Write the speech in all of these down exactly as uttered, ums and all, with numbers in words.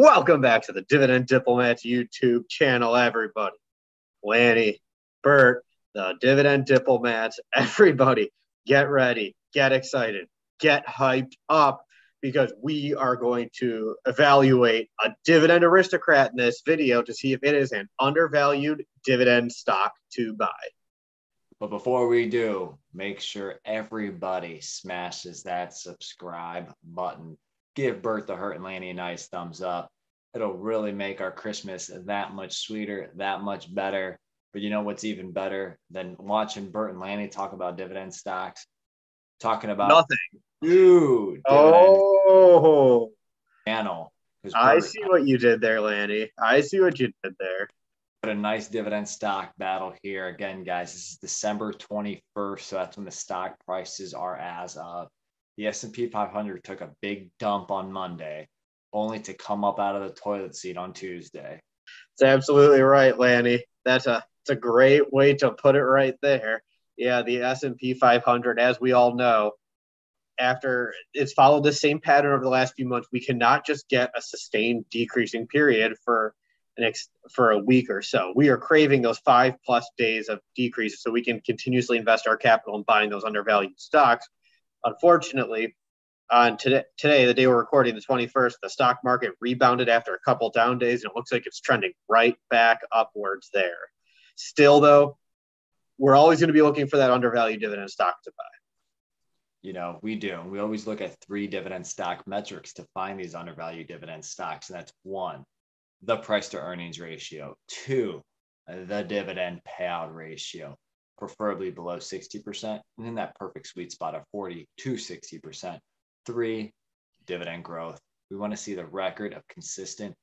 Welcome back to the Dividend Diplomats YouTube channel, everybody. Lanny, Bert, the Dividend Diplomats, everybody, get ready, get excited, get hyped up, because we are going to evaluate a dividend aristocrat in this video to see if it is an undervalued dividend stock to buy. But before we do, make sure everybody smashes that subscribe button. Give Bert the Hurt and Lanny a nice thumbs up. It'll really make our Christmas that much sweeter, that much better. But you know what's even better than watching Bert and Lanny talk about dividend stocks? Talking about nothing. Dude. Oh. Channel. I see what you did there, Lanny. I see what you did there. But a nice dividend stock battle here. Again, guys, this is December twenty-first, so that's when the stock prices are as of. The S and P five hundred took a big dump on Monday, only to come up out of the toilet seat on Tuesday. That's absolutely right, Lanny. That's a, it's a great way to put it right there. Yeah, the S and P five hundred, as we all know, after it's followed the same pattern over the last few months, we cannot just get a sustained decreasing period for next for a week or so. We are craving those five plus days of decrease so we can continuously invest our capital in buying those undervalued stocks. Unfortunately, on today, today, the day we're recording, the twenty-first, the stock market rebounded after a couple down days, and it looks like it's trending right back upwards there. Still, though, we're always going to be looking for that undervalued dividend stock to buy. You know, we do. We always look at three dividend stock metrics to find these undervalued dividend stocks, and that's one, the price to earnings ratio, two, the dividend payout ratio, preferably below sixty percent, and in that perfect sweet spot of forty to sixty percent, three, dividend growth. We want to see the record of consistent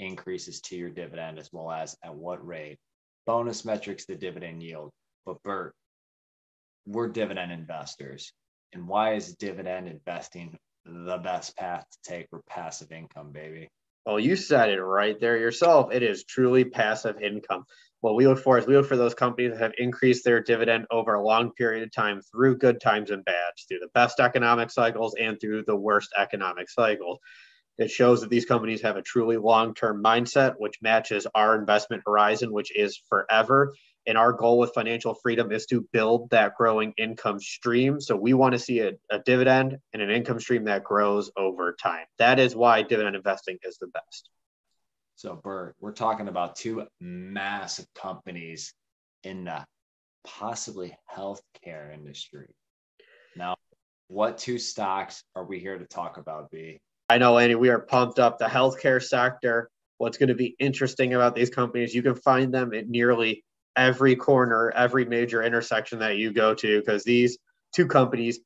increases to your dividend, as well as at what rate. Bonus metrics, the dividend yield. But Bert, we're dividend investors, and why is dividend investing the best path to take for passive income, baby? Well, you said it right there yourself. It is truly passive income. What we look for is we look for those companies that have increased their dividend over a long period of time through good times and bad, through the best economic cycles and through the worst economic cycles. It shows that these companies have a truly long-term mindset, which matches our investment horizon, which is forever. And our goal with financial freedom is to build that growing income stream. So we want to see a, a dividend and an income stream that grows over time. That is why dividend investing is the best. So, Bert, we're talking about two massive companies in the possibly healthcare industry. Now, what two stocks are we here to talk about, B? I know, Andy, we are pumped up. The healthcare sector, what's going to be interesting about these companies, you can find them at nearly every corner, every major intersection that you go to, because these two companies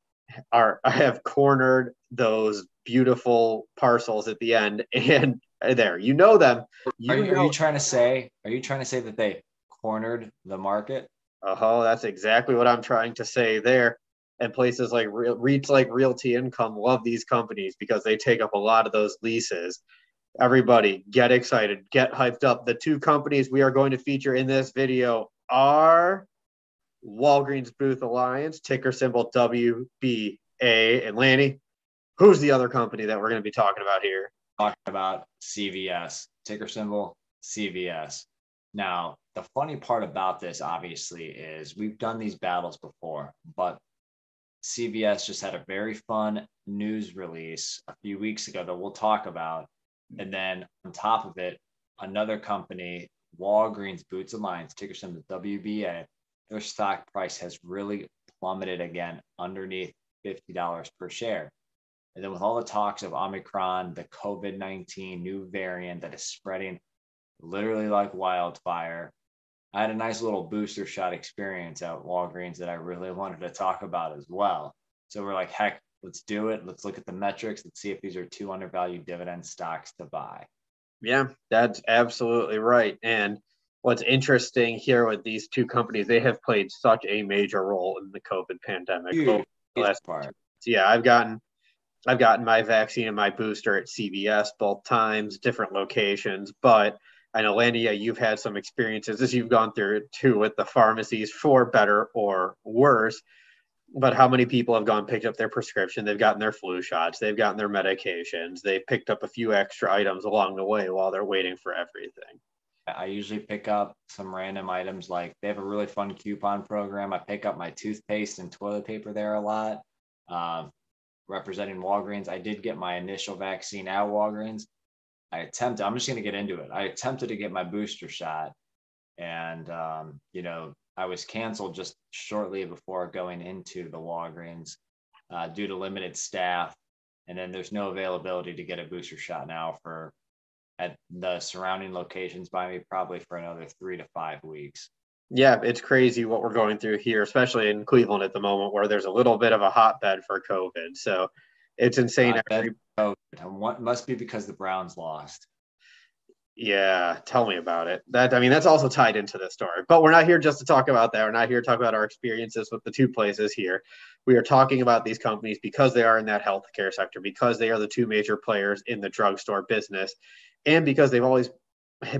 are have cornered those beautiful parcels at the end, and there you know them. You are, you, know, are you trying to say? Are you trying to say that they cornered the market? Oh, uh-huh, that's exactly what I'm trying to say there. And places like REITs, like Realty Income, love these companies because they take up a lot of those leases. Everybody, get excited, get hyped up. The two companies we are going to feature in this video are Walgreens Boots Alliance, ticker symbol W B A. And Lanny, who's the other company that we're going to be talking about here? Talking about C V S, ticker symbol C V S. Now, the funny part about this, obviously, is we've done these battles before, but C V S just had a very fun news release a few weeks ago that we'll talk about. And then on top of it, another company, Walgreens Boots Alliance, ticker symbol W B A, their stock price has really plummeted again underneath fifty dollars per share. And then with all the talks of Omicron, the COVID nineteen new variant that is spreading literally like wildfire, I had a nice little booster shot experience at Walgreens that I really wanted to talk about as well. So we're like, heck, let's do it. Let's look at the metrics. Let's see if these are two undervalued dividend stocks to buy. Yeah, that's absolutely right. And what's interesting here with these two companies, they have played such a major role in the COVID pandemic. Dude, the last part. Yeah, I've gotten, I've gotten my vaccine and my booster at C V S both times, different locations. But I know, Lanny, you've had some experiences as you've gone through it too with the pharmacies, for better or worse. But how many people have gone, picked up their prescription, they've gotten their flu shots, they've gotten their medications, they've picked up a few extra items along the way while they're waiting for everything. I usually pick up some random items, like they have a really fun coupon program. I pick up my toothpaste and toilet paper there a lot. Um, representing Walgreens, I did get my initial vaccine at Walgreens. I attempted, I'm just going to get into it. I attempted to get my booster shot, and, um, you know, I was canceled just shortly before going into the Walgreens uh, due to limited staff. And then there's no availability to get a booster shot now for at the surrounding locations by me, probably for another three to five weeks. Yeah, it's crazy what we're going through here, especially in Cleveland at the moment, where there's a little bit of a hotbed for COVID. So it's insane. Every- COVID. It must be because the Browns lost. Yeah, tell me about it. That I mean, that's also tied into this story. But we're not here just to talk about that. We're not here to talk about our experiences with the two places here. We are talking about these companies because they are in that healthcare sector, because they are the two major players in the drugstore business, and because they've always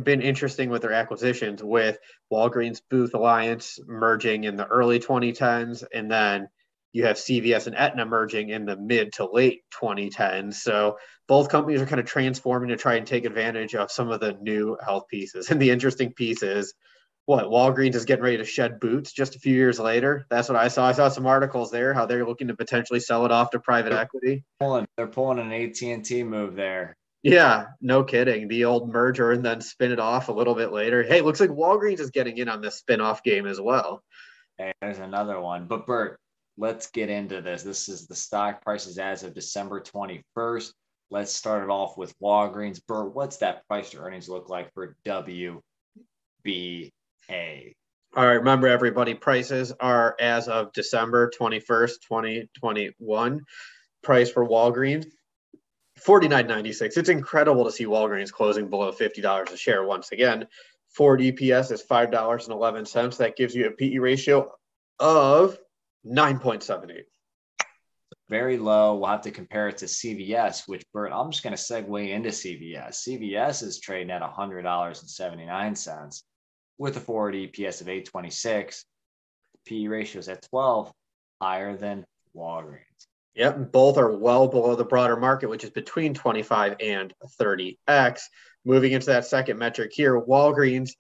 been interesting with their acquisitions, with Walgreens Boots Alliance merging in the early twenty tens, and then you have C V S and Aetna merging in the mid to late twenty tens. So both companies are kind of transforming to try and take advantage of some of the new health pieces. And the interesting piece is, what, Walgreens is getting ready to shed Boots just a few years later. That's what I saw. I saw some articles there, how they're looking to potentially sell it off to private they're equity. Pulling, they're pulling an A T and T move there. Yeah, no kidding. The old merger and then spin it off a little bit later. Hey, looks like Walgreens is getting in on this spin-off game as well. Hey, there's another one. But Bert, let's get into this. This is the stock prices as of December twenty-first. Let's start it off with Walgreens. Bert, what's that price to earnings look like for W B A? All right, remember everybody, prices are as of December twenty-first, twenty twenty-one. Price for Walgreens, forty-nine ninety-six. It's incredible to see Walgreens closing below fifty dollars a share once again. Forward E P S is five dollars and eleven cents. That gives you a P E ratio of nine point seven eight. Very low. We'll have to compare it to C V S, which, Bert, I'm just going to segue into C V S. C V S is trading at one hundred dollars and seventy-nine cents with a forward E P S of eight twenty-six. P E ratios at twelve, higher than Walgreens. Yep, both are well below the broader market, which is between twenty-five and thirty x. Moving into that second metric here, Walgreens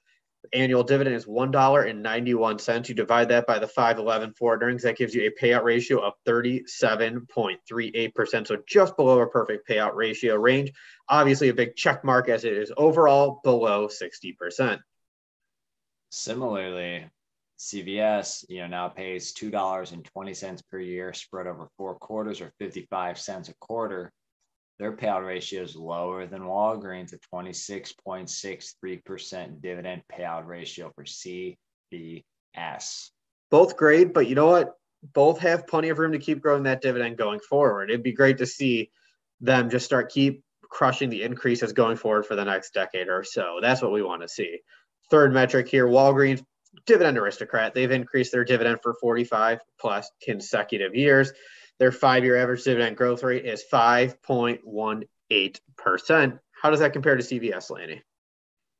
annual dividend is one dollar and ninety-one cents. You divide that by the five eleven forward earnings, that gives you a payout ratio of thirty-seven point three eight percent. So just below a perfect payout ratio range. Obviously a big check mark, as it is overall below sixty percent. Similarly, C V S, you know, now pays two dollars and twenty cents per year, spread over four quarters, or fifty-five cents a quarter. Their payout ratio is lower than Walgreens at twenty-six point six three percent dividend payout ratio for C V S. Both great, but you know what? Both have plenty of room to keep growing that dividend going forward. It'd be great to see them just start keep crushing the increases going forward for the next decade or so. That's what we want to see. Third metric here, Walgreens, dividend aristocrat. They've increased their dividend for forty-five plus consecutive years. Their five-year average dividend growth rate is five point one eight percent. How does that compare to C V S, Laney?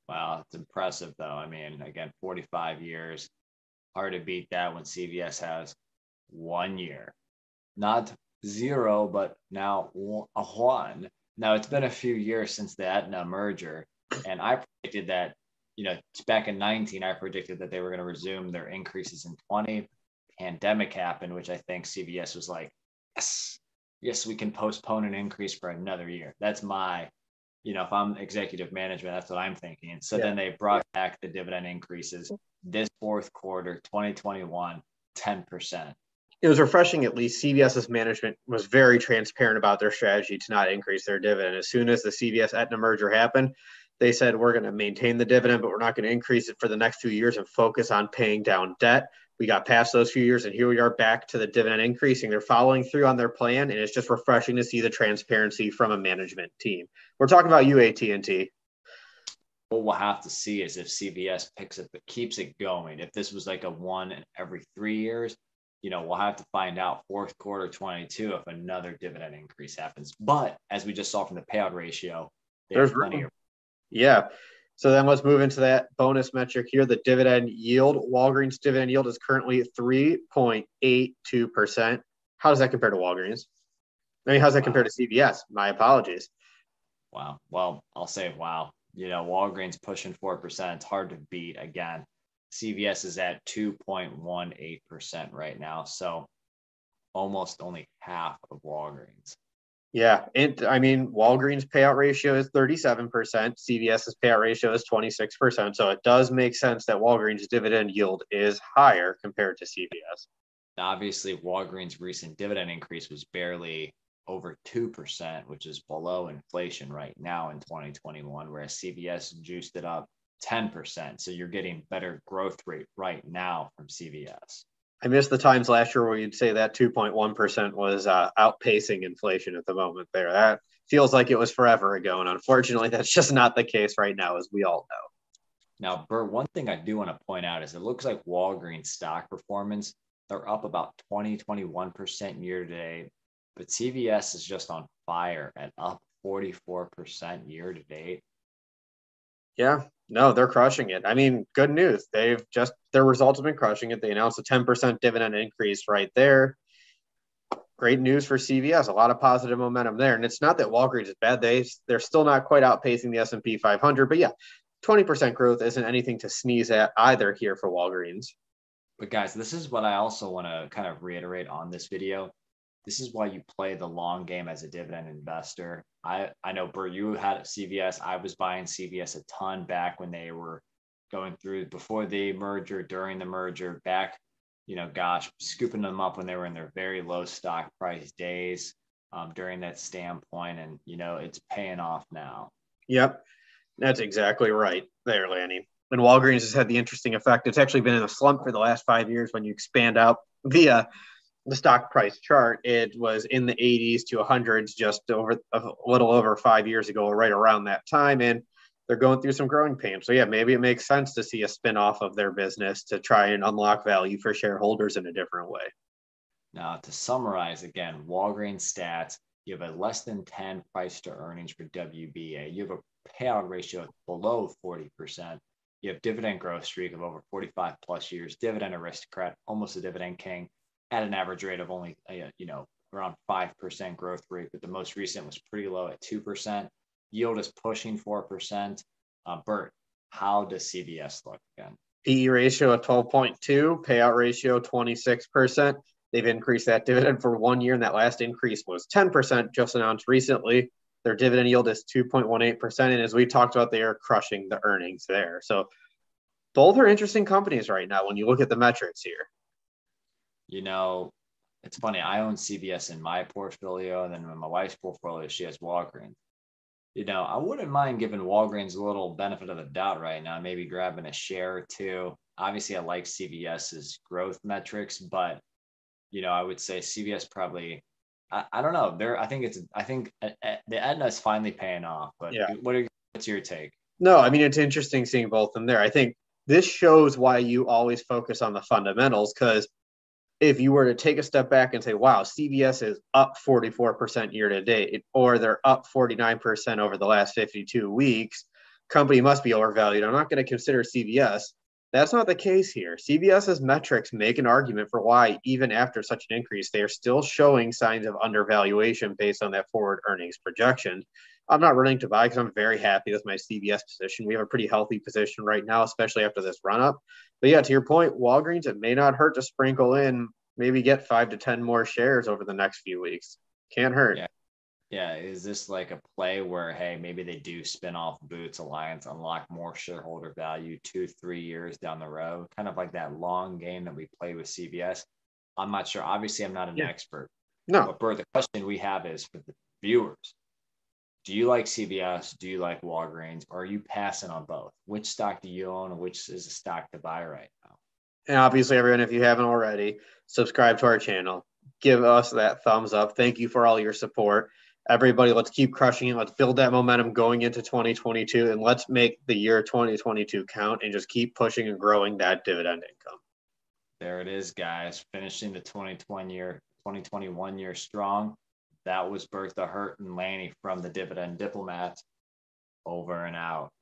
Wow, it's impressive, though. I mean, again, forty-five years. Hard to beat that when C V S has one year. Not zero, but now a one. Now, it's been a few years since the Aetna merger, and I predicted that, you know, back in nineteen, I predicted that they were going to resume their increases in twenty. Pandemic happened, which I think C V S was like, Yes, yes, we can postpone an increase for another year. That's my, you know, if I'm executive management, that's what I'm thinking. So yeah. Then they brought back the dividend increases this fourth quarter, twenty twenty-one, ten percent. It was refreshing. At least CVS's management was very transparent about their strategy to not increase their dividend. As soon as the C V S Aetna merger happened, they said, we're going to maintain the dividend, but we're not going to increase it for the next few years and focus on paying down debt. We got past those few years, and here we are back to the dividend increasing. They're following through on their plan, and it's just refreshing to see the transparency from a management team. We're talking about you, A T and T. What we'll have to see is if C V S picks it, but keeps it going. If this was like a one in every three years, you know, we'll have to find out fourth quarter twenty-two if another dividend increase happens. But as we just saw from the payout ratio, there's plenty of. Yeah. So then let's move into that bonus metric here, the dividend yield. Walgreens dividend yield is currently three point eight two percent. How does that compare to Walgreens? I mean, how does that wow. compare to C V S? My apologies. Wow. Well, I'll say wow. You know, Walgreens pushing four percent. It's hard to beat again. C V S is at two point one eight percent right now. So almost only half of Walgreens. Yeah. And I mean, Walgreens payout ratio is thirty-seven percent. CVS's payout ratio is twenty-six percent. So it does make sense that Walgreens dividend yield is higher compared to C V S. Obviously, Walgreens' recent dividend increase was barely over two percent, which is below inflation right now in twenty twenty-one, whereas C V S juiced it up ten percent. So you're getting better growth rate right now from C V S. I miss the times last year where you'd say that two point one percent was uh, outpacing inflation at the moment there. That feels like it was forever ago. And unfortunately, that's just not the case right now, as we all know. Now, Bert, one thing I do want to point out is it looks like Walgreens stock performance, they're up about twenty, twenty-one percent year to date, but C V S is just on fire at up forty-four percent year to date. Yeah. No, they're crushing it. I mean, good news. They've just, their results have been crushing it. They announced a ten percent dividend increase right there. Great news for C V S. A lot of positive momentum there. And it's not that Walgreens is bad. They, they're still not quite outpacing the S and P five hundred. But yeah, twenty percent growth isn't anything to sneeze at either here for Walgreens. But guys, this is what I also want to kind of reiterate on this video. This is why you play the long game as a dividend investor. I, I know, Bert, you had C V S. I was buying C V S a ton back when they were going through before the merger, during the merger, back, you know, gosh, scooping them up when they were in their very low stock price days um, during that standpoint. And, you know, it's paying off now. Yep. That's exactly right there, Lanny. And Walgreens has had the interesting effect. It's actually been in a slump for the last five years when you expand out via the stock price chart. It was in the eighties to hundreds just over a little over five years ago, right around that time. And they're going through some growing pains. So yeah, maybe it makes sense to see a spinoff of their business to try and unlock value for shareholders in a different way. Now, to summarize again, Walgreens stats, you have a less than ten price to earnings for W B A. You have a payout ratio below forty percent. You have dividend growth streak of over forty-five plus years, dividend aristocrat, almost a dividend king, at an average rate of only, you know, around five percent growth rate, but the most recent was pretty low at two percent. Yield is pushing four percent. Uh, Bert, how does C V S look again? P E ratio of twelve point two, payout ratio twenty-six percent. They've increased that dividend for one year, and that last increase was ten percent, just announced recently. Their dividend yield is two point one eight percent, and as we talked about, they are crushing the earnings there. So both are interesting companies right now when you look at the metrics here. You know, it's funny, I own C V S in my portfolio, and then in my wife's portfolio, she has Walgreens. You know, I wouldn't mind giving Walgreens a little benefit of the doubt right now, maybe grabbing a share or two. Obviously, I like CVS's growth metrics, but, you know, I would say C V S probably, I, I don't know. There, I think it's, I think the Aetna is finally paying off, but yeah. what are, what's your take? No, I mean, it's interesting seeing both of them there. I think this shows why you always focus on the fundamentals, because if you were to take a step back and say, wow, C V S is up forty-four percent year to date, or they're up forty-nine percent over the last fifty-two weeks, company must be overvalued. I'm not going to consider C V S. That's not the case here. CVS's metrics make an argument for why, even after such an increase, they are still showing signs of undervaluation based on that forward earnings projection. I'm not running to buy because I'm very happy with my C V S position. We have a pretty healthy position right now, especially after this run-up. But yeah, to your point, Walgreens, it may not hurt to sprinkle in, maybe get five to ten more shares over the next few weeks. Can't hurt. Yeah. Yeah. Is this like a play where, hey, maybe they do spin off Boots Alliance, unlock more shareholder value two, three years down the road, kind of like that long game that we play with C V S? I'm not sure. Obviously, I'm not an yeah. expert. No. But Bert, the question we have is for the viewers. Do you like C V S? Do you like Walgreens? Or are you passing on both? Which stock do you own, and which is a stock to buy right now? And obviously, everyone, if you haven't already, subscribe to our channel. Give us that thumbs up. Thank you for all your support. Everybody, let's keep crushing it. Let's build that momentum going into twenty twenty-two, and let's make the year twenty twenty-two count and just keep pushing and growing that dividend income. There it is, guys. Finishing the twenty twenty year, twenty twenty-one year strong. That was Bertha Hurt and Lanny from the Dividend Diplomats. Over and out.